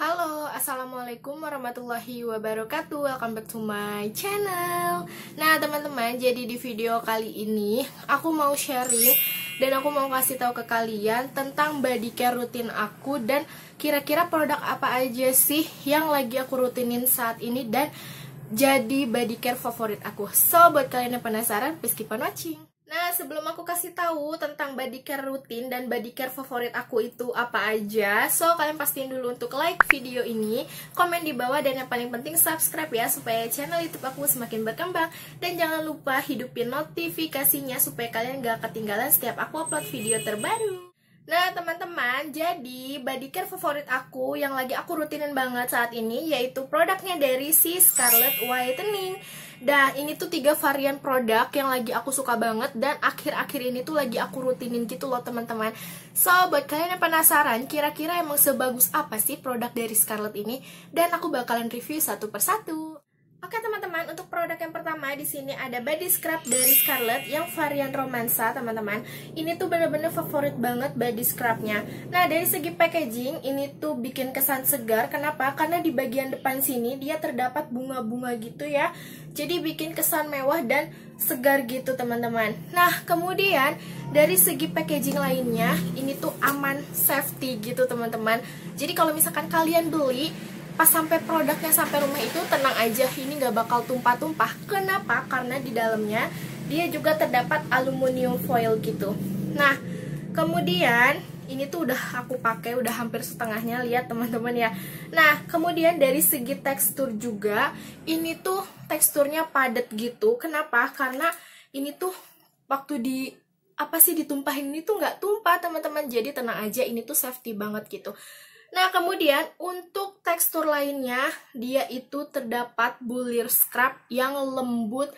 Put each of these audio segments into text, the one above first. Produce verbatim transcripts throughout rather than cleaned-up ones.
Halo, assalamualaikum warahmatullahi wabarakatuh. Welcome back to my channel. Nah teman-teman, jadi di video kali ini aku mau sharing dan aku mau kasih tahu ke kalian tentang body care rutin aku dan kira-kira produk apa aja sih yang lagi aku rutinin saat ini dan jadi body care favorit aku. So buat kalian yang penasaran, please keep on watching. Nah, sebelum aku kasih tahu tentang body care rutin dan body care favorit aku itu apa aja, so kalian pastiin dulu untuk like video ini, komen di bawah, dan yang paling penting subscribe ya, supaya channel YouTube aku semakin berkembang. Dan jangan lupa hidupin notifikasinya supaya kalian gak ketinggalan setiap aku upload video terbaru. Nah teman-teman, jadi body care favorit aku yang lagi aku rutinin banget saat ini yaitu produknya dari si Scarlett Whitening. Nah, ini tuh tiga varian produk yang lagi aku suka banget dan akhir-akhir ini tuh lagi aku rutinin gitu loh teman-teman. So, buat kalian yang penasaran kira-kira emang sebagus apa sih produk dari Scarlett ini, dan aku bakalan review satu persatu. Oke teman-teman, untuk produk yang pertama di sini ada body scrub dari Scarlett yang varian romansa teman-teman. Ini tuh bener-bener favorit banget body scrubnya. Nah dari segi packaging ini tuh bikin kesan segar. Kenapa? Karena di bagian depan sini dia terdapat bunga-bunga gitu ya. Jadi bikin kesan mewah dan segar gitu teman-teman. Nah kemudian dari segi packaging lainnya ini tuh aman safety gitu teman-teman. Jadi kalau misalkan kalian beli pas sampai produknya sampai rumah itu tenang aja, ini nggak bakal tumpah-tumpah. Kenapa? Karena di dalamnya dia juga terdapat aluminium foil gitu. Nah, kemudian ini tuh udah aku pakai udah hampir setengahnya, lihat teman-teman ya. Nah, kemudian dari segi tekstur juga ini tuh teksturnya padat gitu. Kenapa? Karena ini tuh waktu di apa sih ditumpahin ini tuh nggak tumpah teman-teman. Jadi tenang aja, ini tuh safety banget gitu. Nah kemudian untuk tekstur lainnya dia itu terdapat bulir scrub yang lembut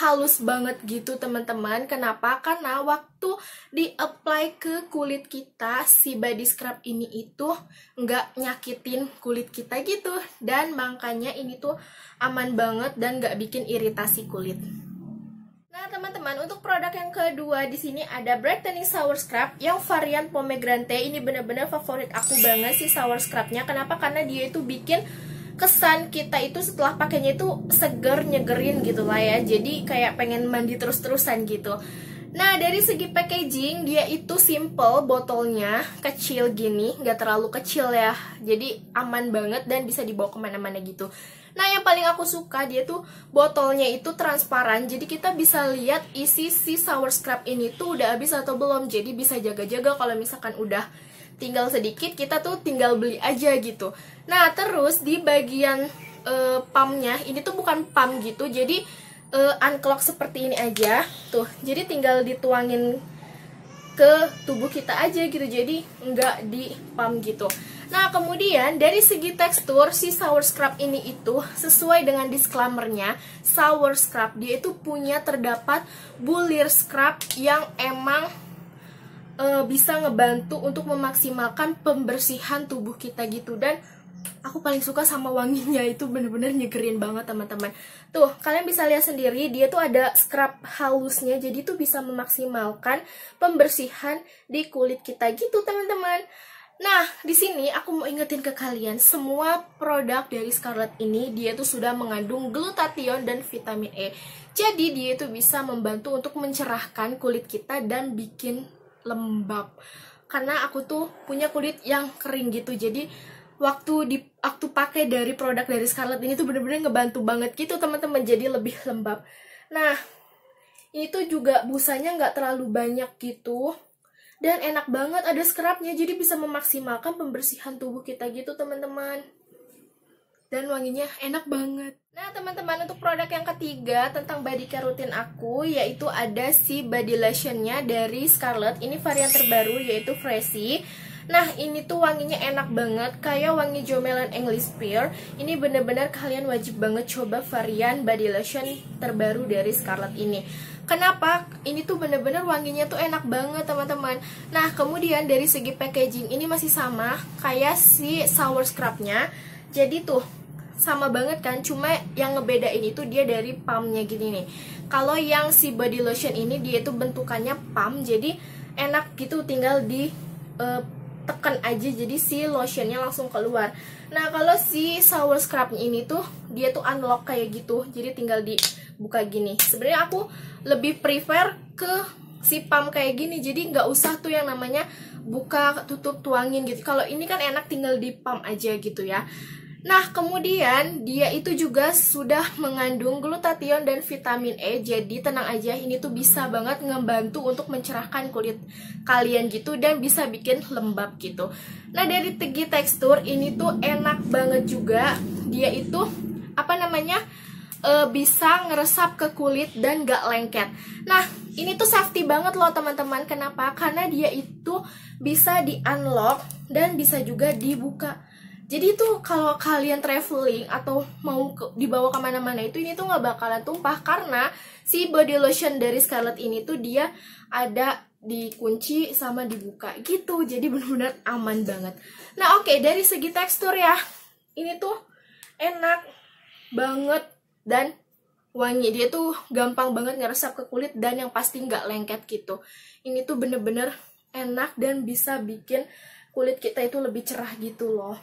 halus banget gitu teman-teman. Kenapa? Karena waktu di-apply ke kulit kita si body scrub ini itu nggak nyakitin kulit kita gitu, dan makanya ini tuh aman banget dan nggak bikin iritasi kulit. Nah teman-teman, untuk produk yang kedua di sini ada brightening shower scrub yang varian pomegranate. Ini bener-bener favorit aku banget sih shower scrubnya. Kenapa? Karena dia itu bikin kesan kita itu setelah pakainya itu seger, nyegerin gitu lah ya. Jadi kayak pengen mandi terus-terusan gitu. Nah dari segi packaging dia itu simple, botolnya kecil gini, nggak terlalu kecil ya. Jadi aman banget dan bisa dibawa kemana-mana gitu. Nah yang paling aku suka dia tuh botolnya itu transparan, jadi kita bisa lihat isi si shower scrub ini tuh udah habis atau belum. Jadi bisa jaga-jaga kalau misalkan udah tinggal sedikit kita tuh tinggal beli aja gitu. Nah terus di bagian uh, pumpnya ini tuh bukan pump gitu, jadi uh, unclog seperti ini aja tuh. Jadi tinggal dituangin ke tubuh kita aja gitu, jadi nggak di pump gitu. Nah kemudian dari segi tekstur si shower scrub ini itu sesuai dengan disclaimernya, shower scrub dia itu punya terdapat bulir scrub yang emang e, bisa ngebantu untuk memaksimalkan pembersihan tubuh kita gitu. Dan aku paling suka sama wanginya, itu bener-bener nyegerin banget teman-teman. Tuh kalian bisa lihat sendiri dia tuh ada scrub halusnya, jadi tuh bisa memaksimalkan pembersihan di kulit kita gitu teman-teman. Nah, di sini aku mau ingetin ke kalian, semua produk dari Scarlett ini dia itu sudah mengandung glutathione dan vitamin E. Jadi dia itu bisa membantu untuk mencerahkan kulit kita dan bikin lembab. Karena aku tuh punya kulit yang kering gitu, jadi waktu di waktu pakai dari produk dari Scarlett ini tuh bener-bener ngebantu banget gitu teman-teman, jadi lebih lembab. Nah, ini tuh juga busanya nggak terlalu banyak gitu. Dan enak banget ada scrubnya, jadi bisa memaksimalkan pembersihan tubuh kita gitu teman-teman. Dan wanginya enak banget. Nah teman-teman, untuk produk yang ketiga tentang body care rutin aku yaitu ada si body lotionnya dari Scarlett. Ini varian terbaru yaitu Freshy. Nah ini tuh wanginya enak banget, kayak wangi Jo Malone English Pear. Ini bener-bener kalian wajib banget coba varian body lotion terbaru dari Scarlett ini. Kenapa? Ini tuh bener-bener wanginya tuh enak banget teman-teman. Nah kemudian dari segi packaging ini masih sama kayak si shower scrubnya. Jadi tuh sama banget kan, cuma yang ngebedain itu dia dari pumpnya gini nih. Kalau yang si body lotion ini dia itu bentukannya pump, jadi enak gitu tinggal di uh, tekan aja jadi si lotionnya langsung keluar. Nah kalau si shower scrubnya ini tuh dia tuh unlock kayak gitu, jadi tinggal dibuka gini. Sebenarnya aku lebih prefer ke si pump kayak gini, jadi nggak usah tuh yang namanya buka tutup tuangin gitu. Kalau ini kan enak tinggal di pump aja gitu ya. Nah kemudian dia itu juga sudah mengandung glutathione dan vitamin E, jadi tenang aja ini tuh bisa banget ngebantu untuk mencerahkan kulit kalian gitu dan bisa bikin lembab gitu. Nah dari segi tekstur ini tuh enak banget juga, dia itu apa namanya e, bisa ngeresap ke kulit dan gak lengket. Nah ini tuh safety banget loh teman-teman, kenapa? Karena dia itu bisa di unlock dan bisa juga dibuka. Jadi tuh kalau kalian traveling atau mau ke, dibawa kemana-mana itu ini tuh nggak bakalan tumpah, karena si body lotion dari Scarlett ini tuh dia ada dikunci sama dibuka gitu, jadi benar-benar aman banget. Nah oke, dari segi tekstur ya ini tuh enak banget dan wangi, dia tuh gampang banget ngeresap ke kulit dan yang pasti nggak lengket gitu. Ini tuh bener-bener enak dan bisa bikin kulit kita itu lebih cerah gitu loh.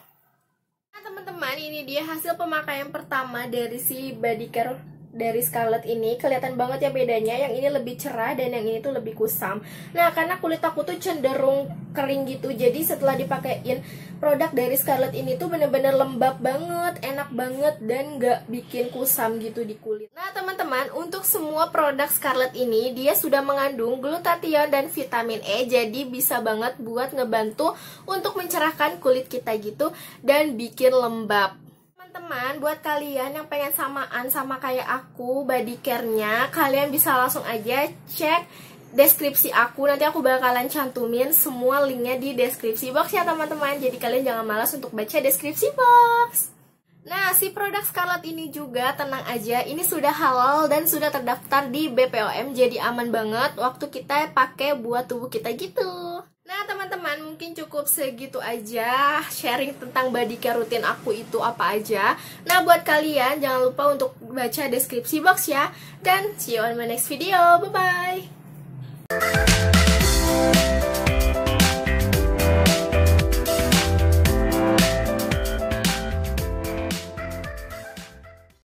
Nah teman-teman, ini dia hasil pemakaian pertama dari si body care dari Scarlett ini. Kelihatan banget ya bedanya, yang ini lebih cerah dan yang ini tuh lebih kusam. Nah karena kulit aku tuh cenderung kering gitu, jadi setelah dipakein produk dari Scarlett ini tuh bener-bener lembab banget, enak banget, dan gak bikin kusam gitu di kulit. Nah teman-teman, untuk semua produk Scarlett ini dia sudah mengandung glutathione dan vitamin E, jadi bisa banget buat ngebantu untuk mencerahkan kulit kita gitu dan bikin lembab. Teman-teman, buat kalian yang pengen samaan sama kayak aku body care-nya, kalian bisa langsung aja cek deskripsi aku, nanti aku bakalan cantumin semua linknya di deskripsi box ya teman-teman, jadi kalian jangan malas untuk baca deskripsi box. Nah, si produk Scarlett ini juga tenang aja, ini sudah halal dan sudah terdaftar di B P O M, jadi aman banget waktu kita pakai buat tubuh kita gitu. Nah teman-teman, mungkin cukup segitu aja sharing tentang body care rutin aku itu apa aja. Nah buat kalian jangan lupa untuk baca deskripsi box ya, dan see you on my next video, bye-bye.